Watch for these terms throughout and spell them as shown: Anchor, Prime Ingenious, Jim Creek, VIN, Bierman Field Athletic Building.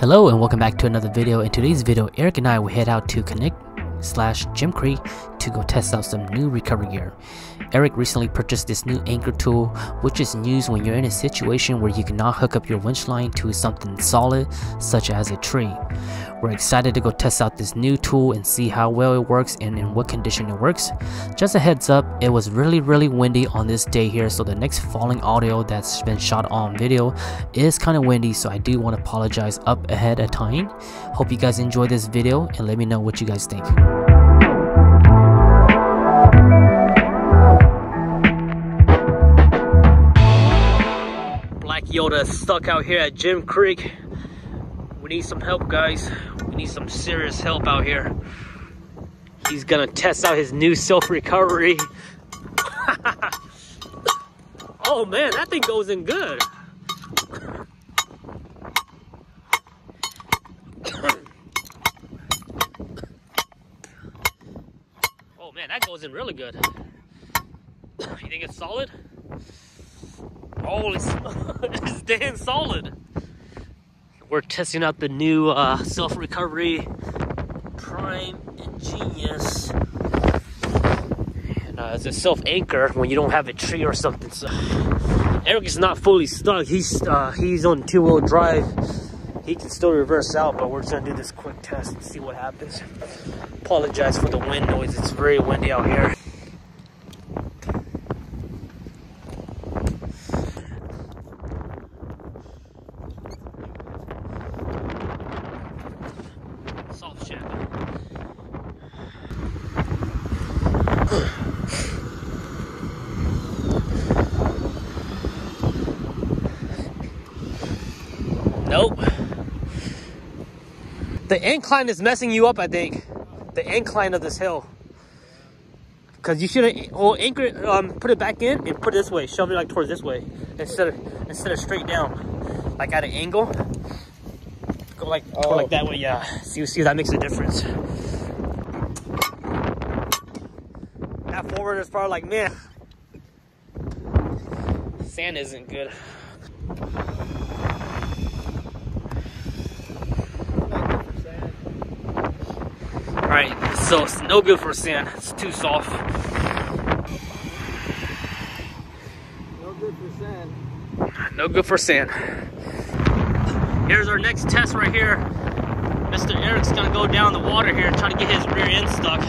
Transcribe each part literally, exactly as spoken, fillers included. Hello and welcome back to another video. In today's video, Eric and I will head out to Connect slash Jim Creek to go test out some new recovery gear. Eric recently purchased this new anchor tool, which is used when you're in a situation where you cannot hook up your winch line to something solid such as a tree. We're excited to go test out this new tool and see how well it works and in what condition it works. Just a heads up, it was really really windy on this day here, so the next falling audio that's been shot on video is kind of windy, so I do want to apologize up ahead of time. Hope you guys enjoy this video and let me know what you guys think. Black Yoda stuck out here at Jim Creek. We need some help, guys. We need some serious help out here. He's gonna test out his new self-recovery. Oh man, that thing goes in good. Oh man, that goes in really good. You think it's solid? Oh, it's, it's damn solid. We're testing out the new uh, self-recovery Prime Ingenious. And, uh, it's a self-anchor when you don't have a tree or something. So Eric is not fully stuck. He's uh, he's on two-wheel drive. He can still reverse out, but we're just gonna do this quick test and see what happens. Apologize for the wind noise. It's very windy out here. Nope. The incline is messing you up, I think. The incline of this hill. Cause you shouldn't, well, anchor, um, put it back in and put it this way. Shove it like towards this way instead of instead of straight down, like at an angle. Go like, oh. Go like that way, yeah. See, see, that makes a difference. That forward is probably like, man, sand isn't good. Alright, so it's no good for sand, it's too soft. No good for sand. No good for sand. Here's our next test right here. Mister Eric's gonna go down the water here and try to get his rear end stuck.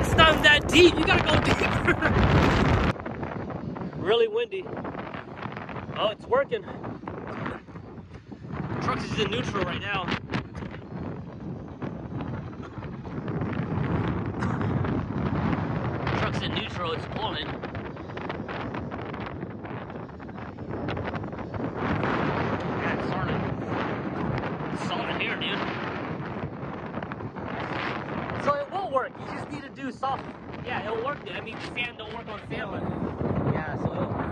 It's not that deep, you gotta go deeper. Really windy. Oh, it's working. The truck is in neutral right now. In neutral, it's pulling. Yeah, it's solid. It's solid here, dude. So it will work. You just need to do soft. Yeah, it'll work. Dude. I mean, sand don't work on sand. Yeah, so it'll work.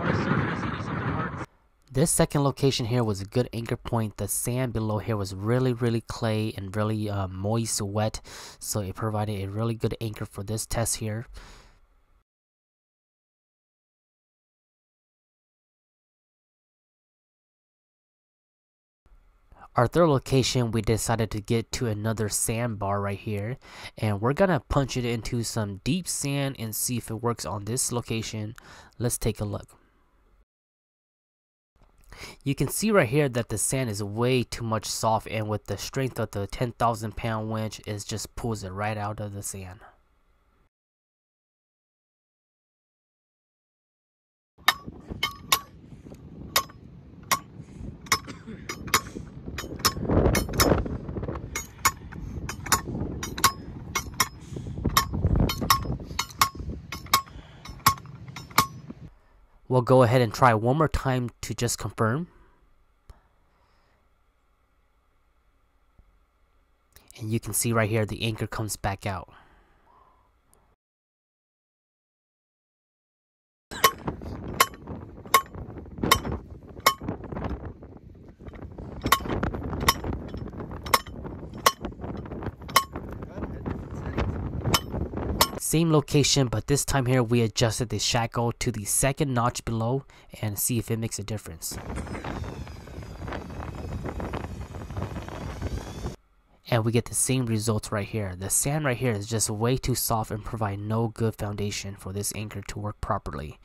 Or surface, you need something hard. This second location here was a good anchor point. The sand below here was really, really clay and really uh, moist, wet. So it provided a really good anchor for this test here. Our third location, we decided to get to another sandbar right here, and we're gonna punch it into some deep sand and see if it works on this location. Let's take a look. You can see right here that the sand is way too much soft, and with the strength of the ten thousand pound winch, it just pulls it right out of the sand. We'll go ahead and try one more time to just confirm. And you can see right here the anchor comes back out. Same location, but this time here we adjusted the shackle to the second notch below and see if it makes a difference. and we get the same results right here. The sand right here is just way too soft and provide no good foundation for this anchor to work properly.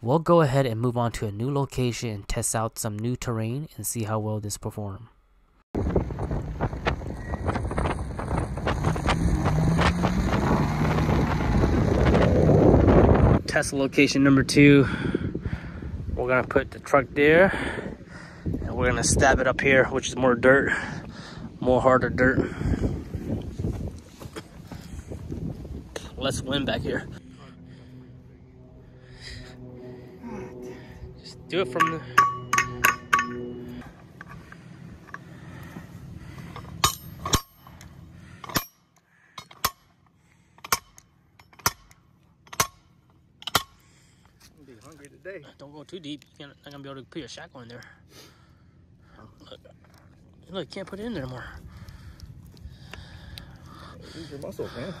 We'll go ahead and move on to a new location and test out some new terrain and see how well this performs. Test location number two. We're gonna put the truck there and we're gonna stab it up here, which is more dirt, more harder dirt. Less wind back here. Just do it from the hungry today. Don't go too deep. You're not gonna be able to put your shackle in there. Look, look, you can't put it in there anymore. Use your muscles, man.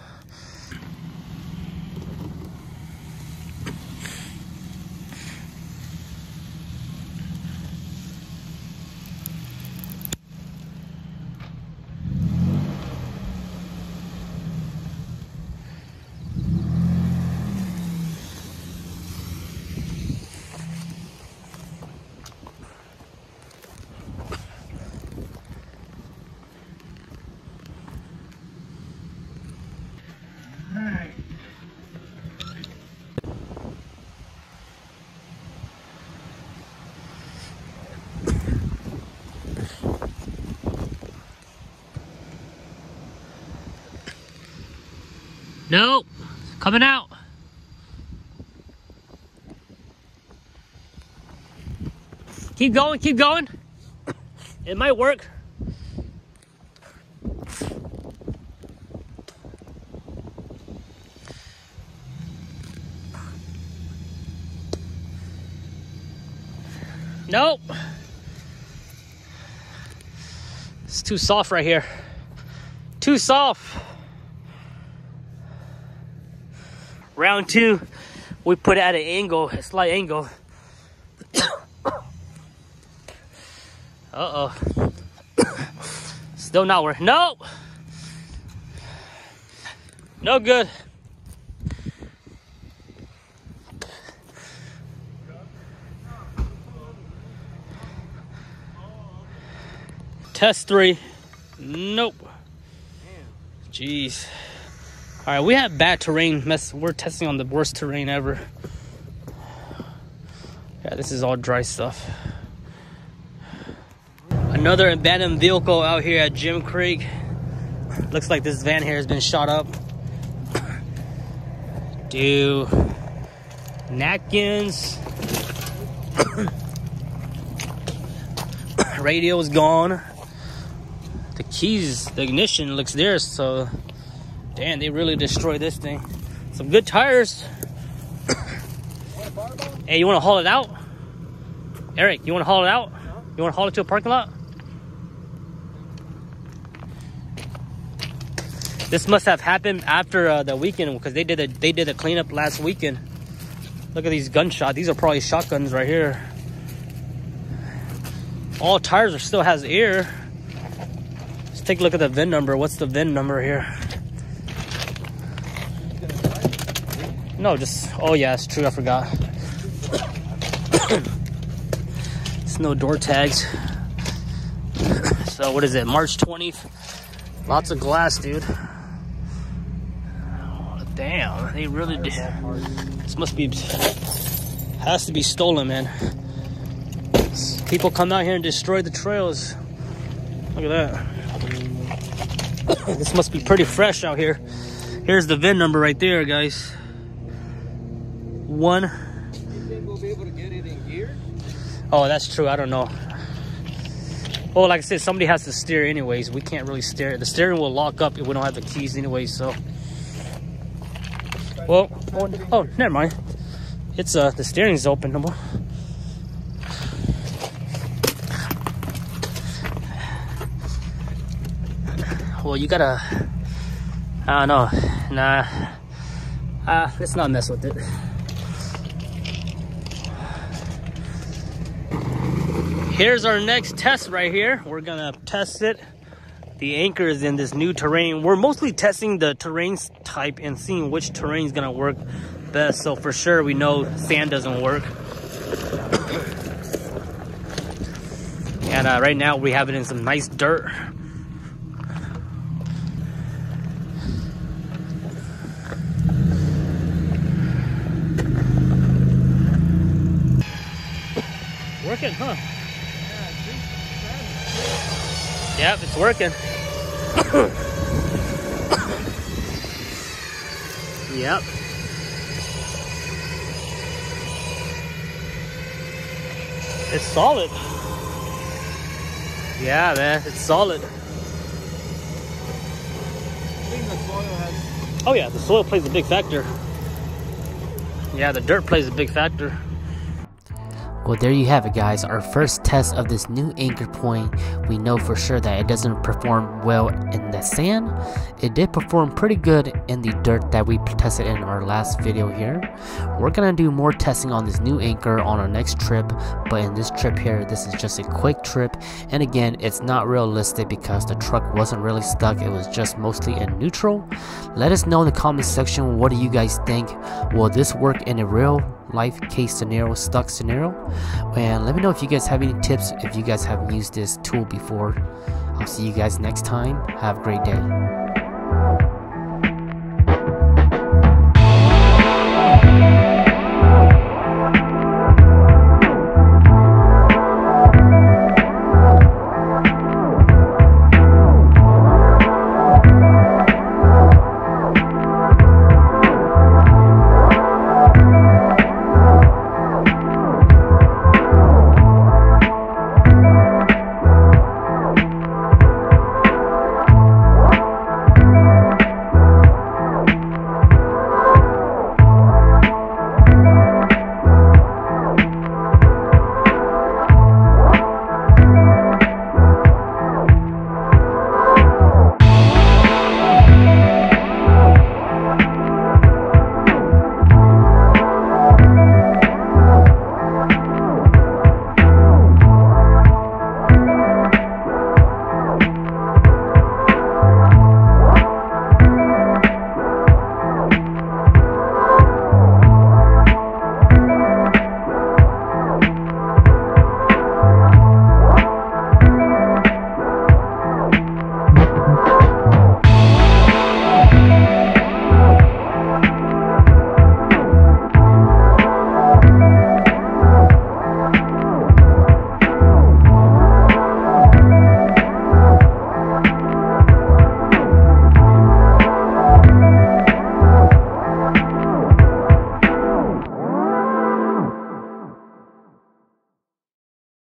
Nope, coming out. Keep going, keep going. It might work. Nope. It's too soft right here. Too soft. Round two, we put it at an angle, a slight angle. Uh-oh. Still not working. No! No good. Test three. Nope. Jeez. All right, we have bad terrain. Mess. We're testing on the worst terrain ever. Yeah, this is all dry stuff. Another abandoned vehicle out here at Jim Creek. Looks like this van here has been shot up. Do napkins. Radio is gone. The keys, the ignition looks there, so. Damn, they really destroyed this thing. Some good tires. Hey, you want to haul it out? Eric, you want to haul it out? No. You want to haul it to a parking lot? This must have happened after uh, the weekend because they did a, they did a cleanup last weekend. Look at these gunshots. These are probably shotguns right here. All tires are still has air. Let's take a look at the V I N number. What's the V I N number here? No, just, oh yeah, it's true, I forgot. It's no door tags. So what is it, March twentieth? Lots of glass, dude. Oh, damn, they really did. This must be, has to be stolen, man. People come out here and destroy the trails. Look at that. This must be pretty fresh out here. Here's the V I N number right there, guys. One. You think we'll be able to get it in gear? Oh, that's true. I don't know. Well, like I said, somebody has to steer anyways. We can't really steer. The steering will lock up if we don't have the keys anyway, so. Well, oh, oh never mind. It's uh the steering's open. Well, you gotta, I don't know. Nah. Uh, let's not mess with it. Here's our next test right here. We're gonna test it the anchors in this new terrain. We're mostly testing the terrain type and seeing which terrain is going to work best. So for sure, we know sand doesn't work. And uh, right now, we have it in some nice dirt. Working, huh? Yep, it's working. Yep. It's solid. Yeah, man, it's solid. I think the soil has... Oh yeah, the soil plays a big factor. Yeah, the dirt plays a big factor. Well, there you have it, guys. Our first test of this new anchor point. We know for sure that it doesn't perform well in the sand. It did perform pretty good in the dirt that we tested in our last video here. We're gonna do more testing on this new anchor on our next trip, but in this trip here, this is just a quick trip. And again, it's not realistic because the truck wasn't really stuck. It was just mostly in neutral. Let us know in the comment section, what do you guys think? Will this work in a real life case scenario, stuck scenario? And let me know if you guys have any tips, if you guys have used this tool before. I'll see you guys next time. Have a great day.